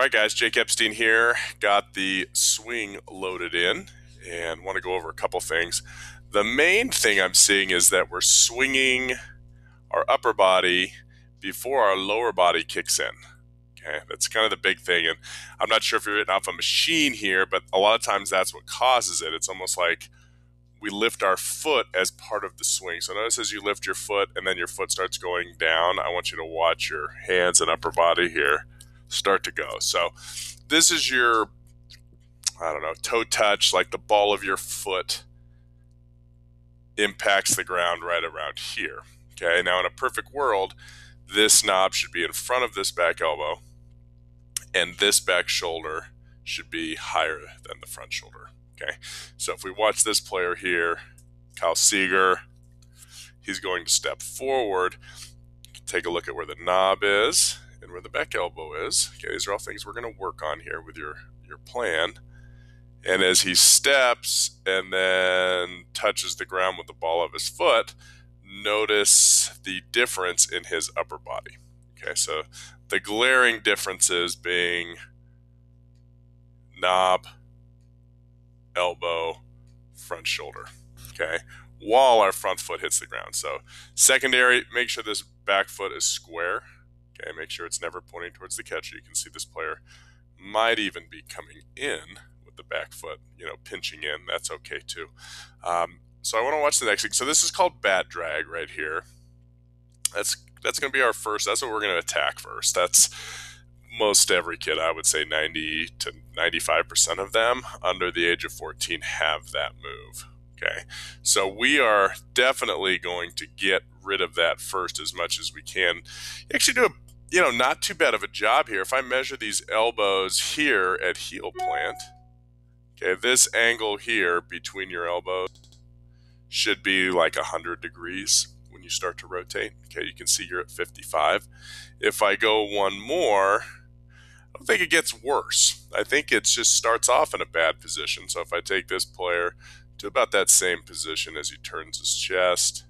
All right, guys, Jake Epstein here. Got the swing loaded in and want to go over a couple things. The main thing I'm seeing is that we're swinging our upper body before our lower body kicks in. Okay, that's kind of the big thing. And I'm not sure if you're hitting off a machine here, but a lot of times that's what causes it. It's almost like we lift our foot as part of the swing. So notice as you lift your foot and then your foot starts going down, I want you to watch your hands and upper body here start to go. So this is your, I don't know, toe touch, like the ball of your foot impacts the ground right around here. Okay, now in a perfect world, this knob should be in front of this back elbow and this back shoulder should be higher than the front shoulder. Okay, so if we watch this player here, Kyle Seager, he's going to step forward. Take a look at where the knob is and where the back elbow is. Okay, these are all things we're going to work on here with your plan. And as he steps and then touches the ground with the ball of his foot, notice the difference in his upper body. Okay, so the glaring differences being knob, elbow, front shoulder, okay, while our front foot hits the ground. So secondary, make sure this back foot is square. Okay, make sure it's never pointing towards the catcher. You can see this player might even be coming in with the back foot, you know, pinching in. That's okay too. So I want to watch the next thing. So this is called bat drag right here. That's going to be our first. That's what we're going to attack first. That's most every kid, I would say 90 to 95% of them under the age of 14 have that move. Okay, so we are definitely going to get rid of that first as much as we can. Actually do a, you know, not too bad of a job here. If I measure these elbows here at heel plant, okay, this angle here between your elbows should be like 100 degrees when you start to rotate. Okay, you can see you're at 55. If I go one more, I don't think it gets worse. I think it just starts off in a bad position. So if I take this player to about that same position as he turns his chest,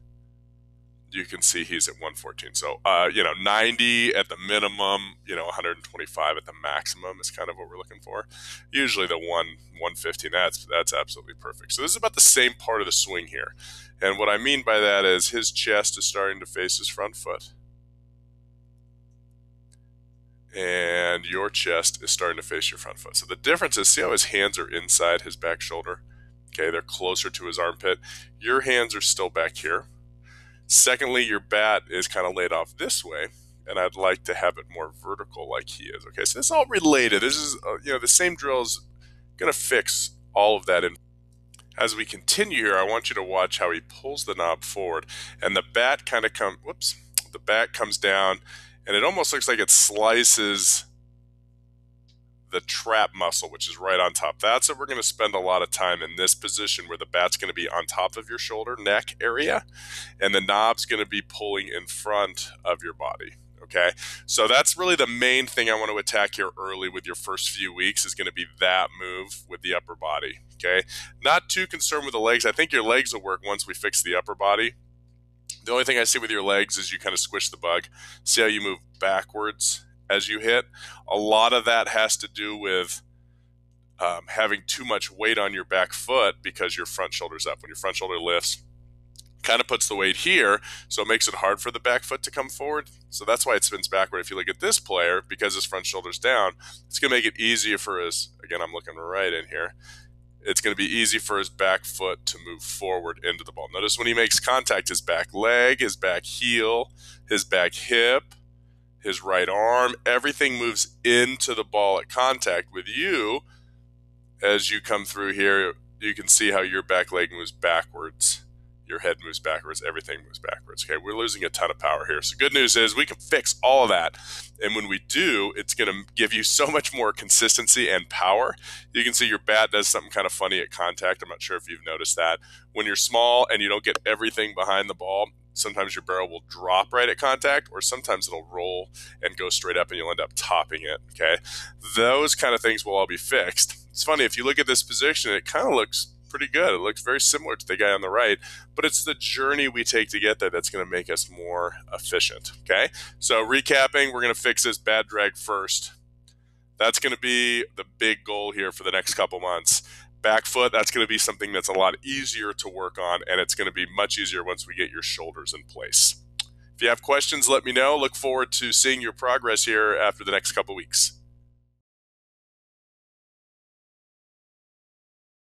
you can see he's at 114. So, 90 at the minimum, 125 at the maximum is kind of what we're looking for. Usually the 115, that's absolutely perfect. So this is about the same part of the swing here. And what I mean by that is his chest is starting to face his front foot. And your chest is starting to face your front foot. So the difference is, see how his hands are inside his back shoulder? Okay, they're closer to his armpit. Your hands are still back here. Secondly, your bat is kind of laid off this way, and I'd like to have it more vertical like he is. Okay, so this is all related. This is, the same drill is going to fix all of that. And as we continue here, I want you to watch how he pulls the knob forward, and the bat kind of comes, whoops, the bat comes down, and it almost looks like it slices the trap muscle, which is right on top. That's what we're going to spend a lot of time in this position where the bat's going to be on top of your shoulder, neck area, and the knob's going to be pulling in front of your body. Okay, so that's really the main thing I want to attack here early with your first few weeks is going to be that move with the upper body. Okay, not too concerned with the legs. I think your legs will work once we fix the upper body. The only thing I see with your legs is you kind of squish the bug. See how you move backwards as you hit. A lot of that has to do with having too much weight on your back foot because your front shoulder's up. When your front shoulder lifts, kind of puts the weight here, so it makes it hard for the back foot to come forward. So that's why it spins backward. If you look at this player, because his front shoulder's down, it's going to make it easier for his, again, I'm looking right in here, it's going to be easy for his back foot to move forward into the ball. Notice when he makes contact, his back leg, his back heel, his back hip, his right arm, everything moves into the ball at contact with you. As you come through here, you can see how your back leg moves backwards, your head moves backwards, everything moves backwards. Okay, we're losing a ton of power here. So good news is we can fix all of that. And when we do, it's going to give you so much more consistency and power. You can see your bat does something kind of funny at contact. I'm not sure if you've noticed that. When you're small and you don't get everything behind the ball, sometimes your barrel will drop right at contact, or sometimes it'll roll and go straight up and you'll end up topping it, okay? Those kind of things will all be fixed. It's funny, if you look at this position, it kind of looks pretty good. It looks very similar to the guy on the right, but it's the journey we take to get there that's going to make us more efficient, okay? So recapping, we're going to fix this bat drag first. that's going to be the big goal here for the next couple months. Back foot, that's going to be something that's a lot easier to work on, and it's going to be much easier once we get your shoulders in place. If you have questions, let me know. Look forward to seeing your progress here after the next couple weeks.